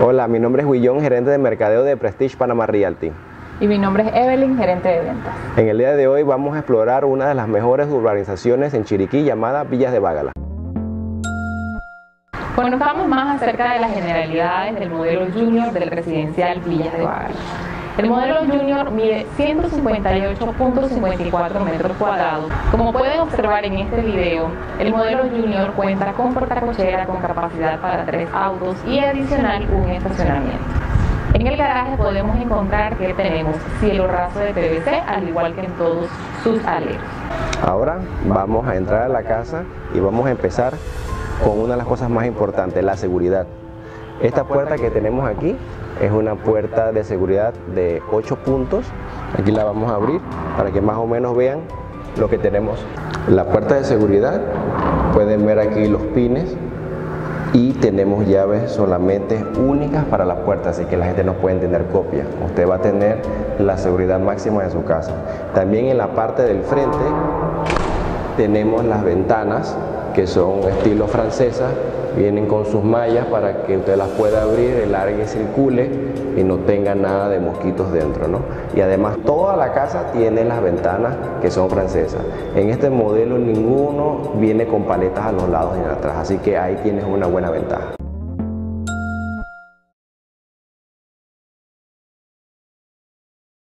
Hola, mi nombre es Guillón, gerente de mercadeo de Prestige Panamá Realty. Y mi nombre es Evelyn, gerente de ventas. En el día de hoy vamos a explorar una de las mejores urbanizaciones en Chiriquí llamada Villas de Bágala. Conozcamos más acerca de las generalidades del modelo Junior del residencial Villas de Bágala. El modelo Junior mide 158.54 metros cuadrados. Como pueden observar en este video, el modelo Junior cuenta con portacochera con capacidad para 3 autos y adicional un estacionamiento. En el garaje podemos encontrar que tenemos cielo raso de PVC, al igual que en todos sus aleros. Ahora vamos a entrar a la casa y vamos a empezar con una de las cosas más importantes, la seguridad. Esta puerta que tenemos aquí es una puerta de seguridad de 8 puntos. Aquí la vamos a abrir para que más o menos vean lo que tenemos. La puerta de seguridad, pueden ver aquí los pines, y tenemos llaves solamente únicas para la puerta, así que la gente no puede tener copia. Usted va a tener la seguridad máxima de su casa. También en la parte del frente tenemos las ventanas que son estilo francesa, vienen con sus mallas para que usted las pueda abrir, el aire circule y no tenga nada de mosquitos dentro, ¿no? Y además toda la casa tiene las ventanas que son francesas. En este modelo ninguno viene con paletas a los lados ni atrás, así que ahí tienes una buena ventaja.